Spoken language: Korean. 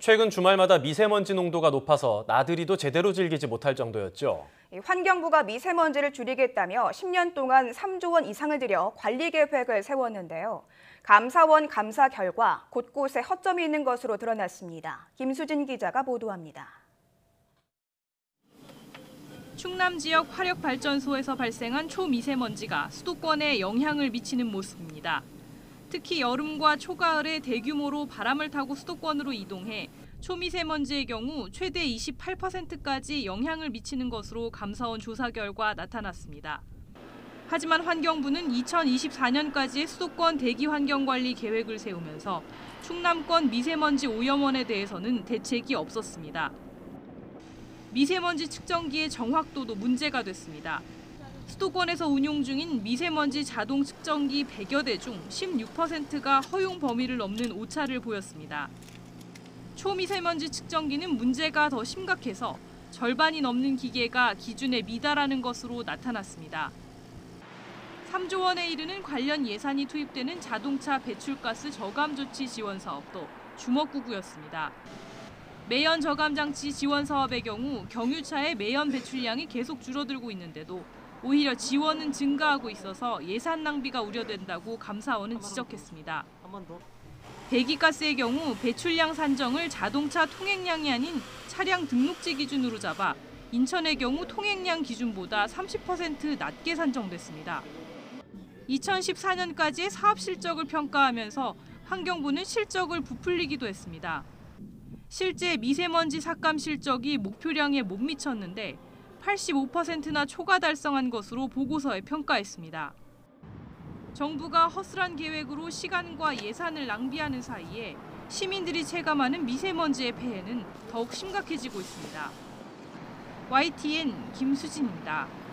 최근 주말마다 미세먼지 농도가 높아서 나들이도 제대로 즐기지 못할 정도였죠. 환경부가 미세먼지를 줄이겠다며 10년 동안 3조 원 이상을 들여 관리 계획을 세웠는데요. 감사원 감사 결과 곳곳에 허점이 있는 것으로 드러났습니다. 김수진 기자가 보도합니다. 충남 지역 화력발전소에서 발생한 초미세먼지가 수도권에 영향을 미치는 모습입니다. 특히 여름과 초가을에 대규모로 바람을 타고 수도권으로 이동해 초미세먼지의 경우 최대 28%까지 영향을 미치는 것으로 감사원 조사 결과 나타났습니다. 하지만 환경부는 2024년까지의 수도권 대기환경관리 계획을 세우면서 충남권 미세먼지 오염원에 대해서는 대책이 없었습니다. 미세먼지 측정기의 정확도도 문제가 됐습니다. 수도권에서 운용 중인 미세먼지 자동 측정기 100여 대 중 16%가 허용 범위를 넘는 오차를 보였습니다. 초미세먼지 측정기는 문제가 더 심각해서 절반이 넘는 기계가 기준에 미달하는 것으로 나타났습니다. 3조 원에 이르는 관련 예산이 투입되는 자동차 배출가스 저감 조치 지원 사업도 주먹구구였습니다. 매연 저감 장치 지원 사업의 경우 경유차의 매연 배출량이 계속 줄어들고 있는데도 오히려 지원은 증가하고 있어서 예산 낭비가 우려된다고 감사원은 지적했습니다. 배기가스의 경우 배출량 산정을 자동차 통행량이 아닌 차량 등록지 기준으로 잡아 인천의 경우 통행량 기준보다 30% 낮게 산정됐습니다. 2014년까지의 사업 실적을 평가하면서 환경부는 실적을 부풀리기도 했습니다. 실제 미세먼지 삭감 실적이 목표량에 못 미쳤는데 85%나 초과 달성한 것으로 보고서에 평가했습니다. 정부가 허술한 계획으로 시간과 예산을 낭비하는 사이에 시민들이 체감하는 미세먼지의 폐해는 더욱 심각해지고 있습니다. YTN 김수진입니다.